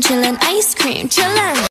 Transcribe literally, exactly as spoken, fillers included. chillin', ice cream, chillin'.